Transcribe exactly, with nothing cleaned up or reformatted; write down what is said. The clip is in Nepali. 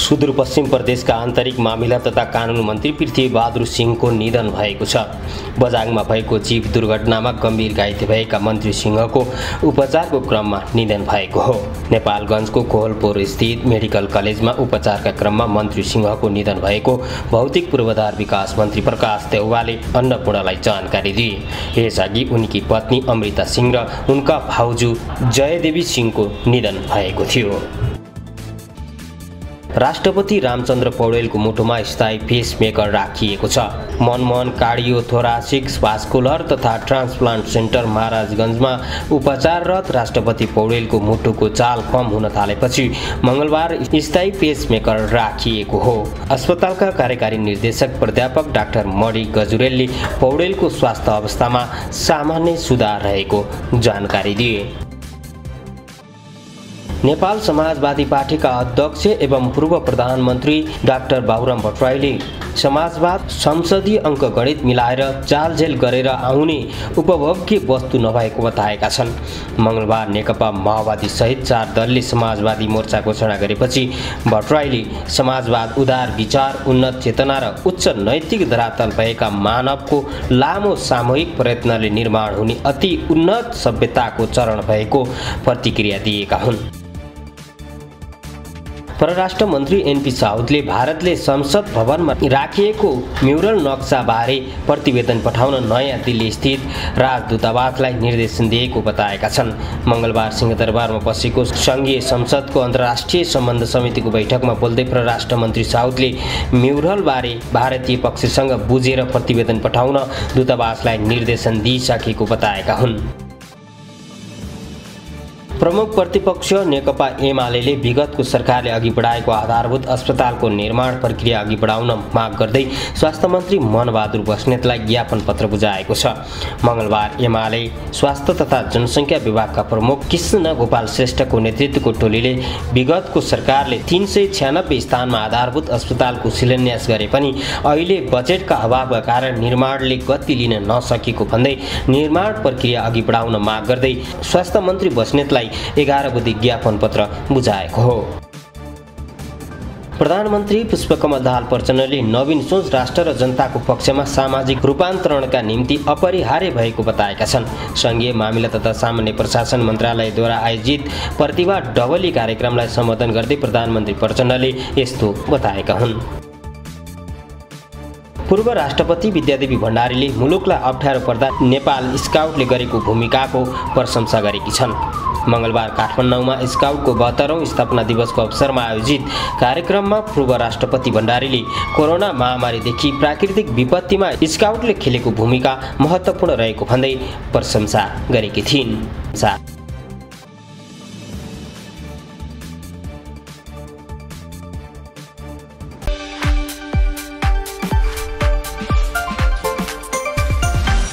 सुदूरपश्चिम प्रदेशका आन्तरिक मामिला तथा कानून मन्त्री पृथ्वी बहादुर सिंहको निधन भएको छ। बझाङमा भएको जीव दुर्घटनामा गम्भीर घाइते भएका मन्त्री सिंहको उपचारको क्रममा निधन भएको हो। नेपालगञ्जको कोहलपुर स्थित मेडिकल कलेजमा उपचारका क्रममा मन्त्री सिंहको निधन भएको भौतिक पूर्वाधार विकास मन्त्री प्रकाश देउवाले अन्नपूर्णलाई जानकारी दिए। यसअघि उनकी पत्नी अमृता सिंह र उनका भाउजू जयदेवी सिंहको निधन भएको थियो। राष्ट्रपति रामचंद्र पौडेल को मुटुमा स्थायी पेसमेकर राखिएको छ। मनमोहन कार्डियोथोरासिक भास्कुलर तथा ट्रान्सप्लान्ट सेन्टर महाराजगञ्जमा उपचाररत राष्ट्रपति पौडेल को मुटुको चाल कम हुन थालेपछि मंगलबार स्थायी पेसमेकर राखिएको हो। अस्पतालका कार्यकारी निर्देशक प्राध्यापक डाक्टर मोडी गजुरेली पौडेल को स्वास्थ्य अवस्थामा सामान्य सुधार रहेको जानकारी दिए। नेपाल समाजवादी पार्टी का अध्यक्ष एवं पूर्व प्रधानमंत्री डाक्टर बाबूराम भट्टरायले समाजवाद संसदीय अंकगणित मिलाएर चालझेल गरेर आउने उपभोग्य वस्तु नभएको बताएका छन्। मंगलबार नेकपा माओवादी सहित चार दलले समाजवादी मोर्चा घोषणा गरेपछि भट्टरायले समाजवाद उदार विचार, उन्नत चेतना र उच्च नैतिक धरातल भएका मानवको लामो सामूहिक प्रयत्नले निर्माण हुने अति उन्नत सभ्यताको चरण भएको प्रतिक्रिया दिएका हुन्। परराष्ट्र मन्त्री एनपी साउदले भारतले संसद भवनमा राखिएको म्युरल नक्सा बारे प्रतिवेदन पठाउन नयाँ दिल्ली स्थित राजदूतावासलाई निर्देशन दिएको बताएका छन्। मंगलबार सिंहदरबारमा बसेको संघीय संसदको अन्तर्राष्ट्रिय सम्बन्ध समितिको बैठकमा बोल्दै परराष्ट्र मन्त्री साउदले म्युरल बारे भारतीय पक्षसँग बुझेर प्रतिवेदन पठाउन दूतावासलाई निर्देशन दिइसकेको बताएका हुन्। प्रमुख प्रतिपक्ष नेकपा एमाले विगतको सरकारले अघि बढाएको आधारभूत अस्पतालको निर्माण प्रक्रिया अघि बढाउन माग गर्दै स्वास्थ्य मन्त्री मनबहादुर बस्नेतलाई ज्ञापन पत्र बुझाएको छ। मंगलबार एमाले स्वास्थ्य तथा जनसङ्ख्या विभागका प्रमुख कृष्ण गोपाल श्रेष्ठको नेतृत्वको टोलीले विगतको सरकारले तीन सय छ्यानब्बे स्थानमा आधारभूत अस्पतालको शिलान्यास गरे पनि अहिले बजेटका अभावका कारण निर्माणले गति लिन नसकेको भन्दै निर्माण प्रक्रिया अघि बढाउन माग गर्दै स्वास्थ्य मन्त्री बस्नेतलाई एघार बुधे ज्ञापन पत्र बुझाएको हो। प्रधानमन्त्री पुष्पकमल दाहाल प्रचण्डले नवीन सोच राष्ट्र र जनताको पक्षमा सामाजिक रूपान्तरणका निम्ति अपरिहार्य भएको बताएका छन्। संघीय मामिला तथा सामान्य प्रशासन मन्त्रालयद्वारा आयोजित प्रतिभा डबली कार्यक्रमलाई सम्बोधन गर्दै प्रधानमन्त्री प्रचण्डले यस्तो बताएका हुन्। पूर्व राष्ट्रपति विद्यादेवी भण्डारीले मुलुकलाई अप्ठ्यारो पर्दा नेपाल स्काउटले गरेको भूमिकाको प्रशंसा गरेकी छन्। मंगलबार काठमाडौँमा स्काउटको बहत्तरौं स्थापना दिवसको अवसरमा आयोजित कार्यक्रममा पूर्व राष्ट्रपति भण्डारीले कोरोना महामारीदेखि प्राकृतिक विपत्तिमा स्काउटले खेलेको भूमिका महत्त्वपूर्ण रहेको भन्दै प्रशंसा गरेकी थिइन्।